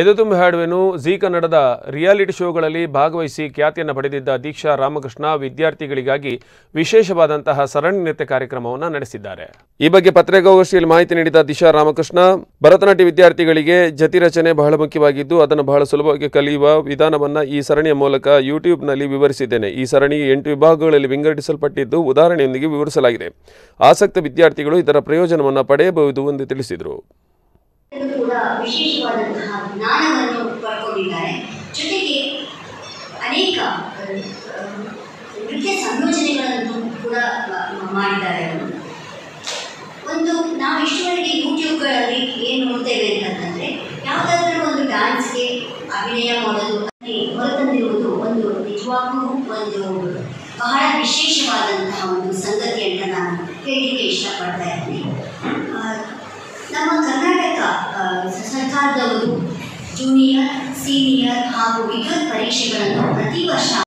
ಎದೆತುಂಬಿ ಹಾಡುವೆನು G ಕನ್ನಡದ reality ಶೋಗಳಲ್ಲಿ ಭಾಗವಹಿಸಿ ಖ್ಯಾತಿಯನ್ನು ಪಡೆದಿದ್ದ ದೀಕ್ಷಾ ರಾಮಕೃಷ್ಣ ವಿದ್ಯಾರ್ಥಿಗಳಿಗಾಗಿ ವಿಶೇಷವಾದಂತಹ ಸರಣಿ ನೃತ್ಯ ಕಾರ್ಯಕ್ರಮವನ್ನು ನಡೆಸಿದ್ದಾರೆ. ಈ ಬಗ್ಗೆ ಪತ್ರಿಕಾಗೋಷ್ಠಿಯಲ್ಲಿ ಮಾಹಿತಿ ನೀಡಿದ ದೀಕ್ಷಾ ರಾಮಕೃಷ್ಣ, ಭರತನಾಟ್ಯ ವಿದ್ಯಾರ್ಥಿಗಳಿಗೆ ಜತಿ ರಚನೆ ಬಹಳ ಮುಖ್ಯವಾಗಿದ್ದು ಅದನ್ನು ಬಹಳ ಸುಲಭವಾಗಿ ಕಲಿಯುವ ವಿಧಾನವನ್ನು ಈ ಸರಣಿಯ ಮೂಲಕ ಯೂಟ್ಯೂಬ್ನಲ್ಲಿ ವಿವರಿಸಿದ್ದೇನೆ. ಈ ಸರಣಿ 8 ವಿಭಾಗಗಳಲ್ಲಿ ವಿಂಗಡಿಸಲ್ಪಟ್ಟಿದ್ದು ಉದಾಹರಣೆಯೊಂದಿಗೆ ವಿವರಿಸಲಾಗಿದೆ. ಆಸಕ್ತ ವಿದ್ಯಾರ್ಥಿಗಳು ಇದರ ಪ್ರಯೋಜನವನ್ನು ಪಡೆಯಬಹುದು ಎಂದು ತಿಳಿಸಿದರು. विशेषवाद ज्ञान जो अनेक नृत्य संयोजने नाविष्टे यूट्यूब नोड़ते डांस के अभिनय निजवागू बहुत विशेषवान संगति अंत इष्टपड़ता नम कर्नाटक सरकार जूनियर सीनियर विद्युत परीक्ष